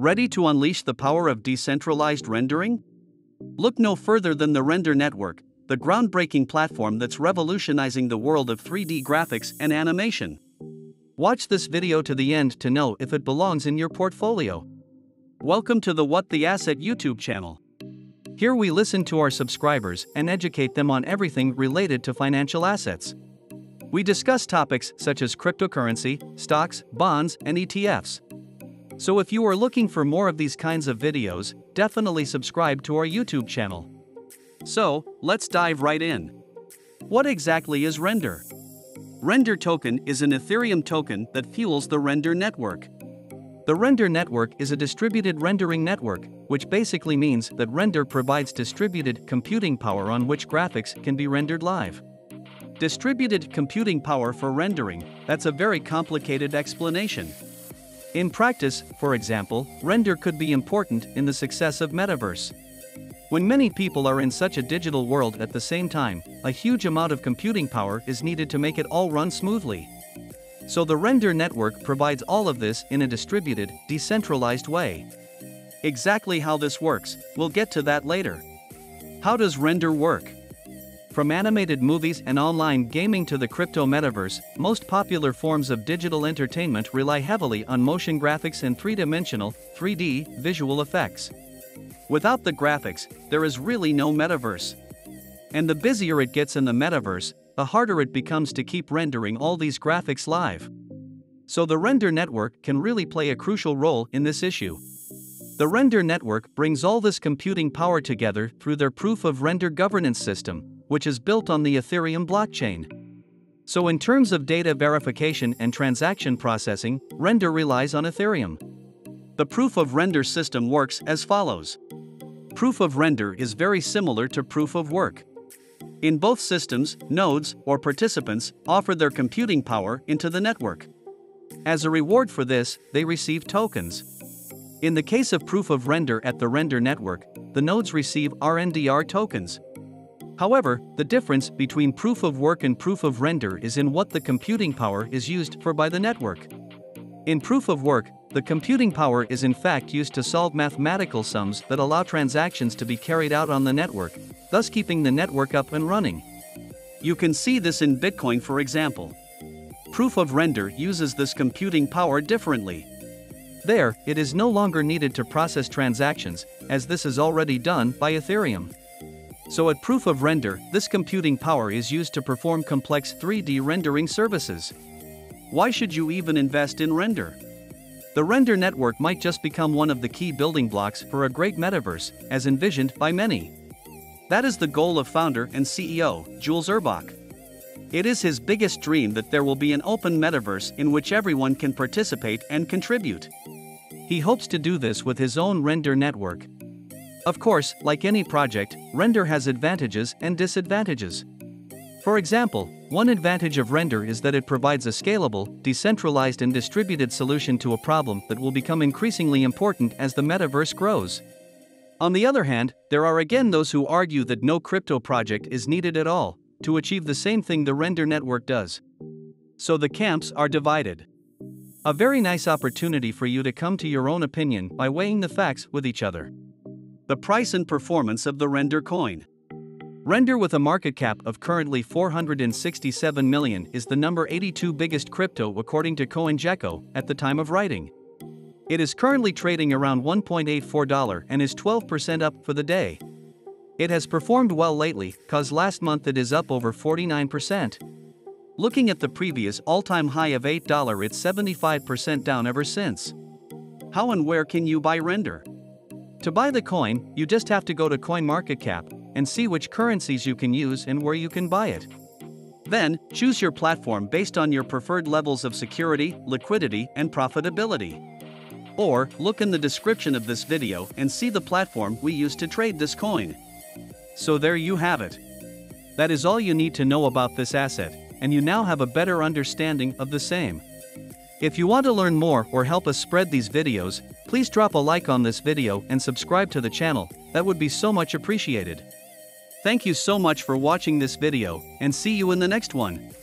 Ready to unleash the power of decentralized rendering? Look no further than the Render Network, the groundbreaking platform that's revolutionizing the world of 3D graphics and animation. Watch this video to the end to know if it belongs in your portfolio. Welcome to the What the Asset YouTube channel. Here we listen to our subscribers and educate them on everything related to financial assets. We discuss topics such as cryptocurrency, stocks, bonds, and ETFs. So if you are looking for more of these kinds of videos, definitely subscribe to our YouTube channel. So, let's dive right in. What exactly is Render? Render token is an Ethereum token that fuels the Render Network. The Render Network is a distributed rendering network, which basically means that Render provides distributed computing power on which graphics can be rendered live. Distributed computing power for rendering, that's a very complicated explanation. In practice, for example, Render could be important in the success of Metaverse. When many people are in such a digital world at the same time, a huge amount of computing power is needed to make it all run smoothly. So the Render Network provides all of this in a distributed, decentralized way. Exactly how this works, we'll get to that later. How does Render work? From animated movies and online gaming to the crypto metaverse, most popular forms of digital entertainment rely heavily on motion graphics and three-dimensional, 3D, visual effects. Without the graphics, there is really no metaverse. And the busier it gets in the metaverse, the harder it becomes to keep rendering all these graphics live. So the Render Network can really play a crucial role in this issue. The Render Network brings all this computing power together through their Proof of Render governance system, which is built on the Ethereum blockchain. So in terms of data verification and transaction processing, Render relies on Ethereum. The Proof of Render system works as follows. Proof of Render is very similar to Proof of Work. In both systems, nodes, or participants, offer their computing power into the network. As a reward for this, they receive tokens. In the case of Proof of Render at the Render Network, the nodes receive RNDR tokens. However, the difference between Proof of Work and Proof of Render is in what the computing power is used for by the network. In Proof of Work, the computing power is in fact used to solve mathematical sums that allow transactions to be carried out on the network, thus keeping the network up and running. You can see this in Bitcoin, for example. Proof of Render uses this computing power differently. There, it is no longer needed to process transactions, as this is already done by Ethereum. So at Proof of Render, this computing power is used to perform complex 3D rendering services. Why should you even invest in Render? The Render Network might just become one of the key building blocks for a great metaverse, as envisioned by many. That is the goal of founder and CEO, Jules Urbach. It is his biggest dream that there will be an open metaverse in which everyone can participate and contribute. He hopes to do this with his own Render Network. Of course, like any project, Render has advantages and disadvantages. For example, one advantage of Render is that it provides a scalable, decentralized and distributed solution to a problem that will become increasingly important as the metaverse grows. On the other hand, there are again those who argue that no crypto project is needed at all to achieve the same thing the Render Network does. So the camps are divided. A very nice opportunity for you to come to your own opinion by weighing the facts with each other. The price and performance of the Render coin. Render, with a market cap of currently $467 million, is the number 82 biggest crypto according to CoinGecko at the time of writing. It is currently trading around $1.84 and is 12% up for the day. It has performed well lately, cause last month it is up over 49%. Looking at the previous all-time high of $8, it's 75% down ever since. How and where can you buy Render? To buy the coin, you just have to go to CoinMarketCap and see which currencies you can use and where you can buy it. Then, choose your platform based on your preferred levels of security, liquidity, and profitability. Or, look in the description of this video and see the platform we use to trade this coin. So there you have it. That is all you need to know about this asset, and you now have a better understanding of the same. If you want to learn more or help us spread these videos, please drop a like on this video and subscribe to the channel, that would be so much appreciated. Thank you so much for watching this video, and see you in the next one.